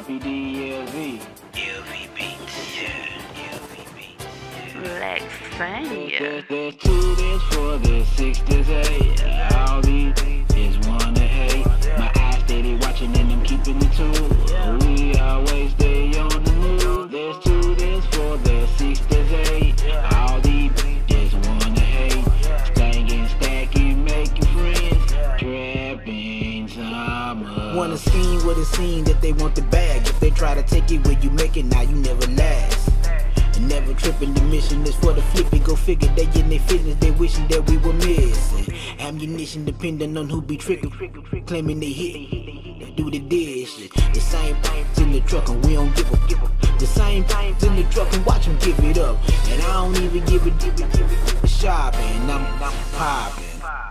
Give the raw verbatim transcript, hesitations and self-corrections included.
R P D E L V. E L V Beats, yeah. E L V Beats, yeah. Black Fania. There's two, there's four, there's six, there's eight. All these is one to hate. My eyes steady watching and I'm keeping the two. We always stay on the move. There's two, there's four, there's six, there's eight. All these is one to hate. Stangin', stacking, making friends. Trapping summer. Wanna see what it seems that they want the bag. If they try to take it, will you make it? Now you never last. And never tripping, the mission is for the flipping. Go figure, they in their fitness, they wishing that we were missing. Ammunition depending on who be tricking, claiming they hit, they do the dish. The same pipe's in the truck and we don't give up. The same pipe's in the truck and watch them give it up. And I don't even give a, give a, give a, give a shopping, I'm, I'm popping.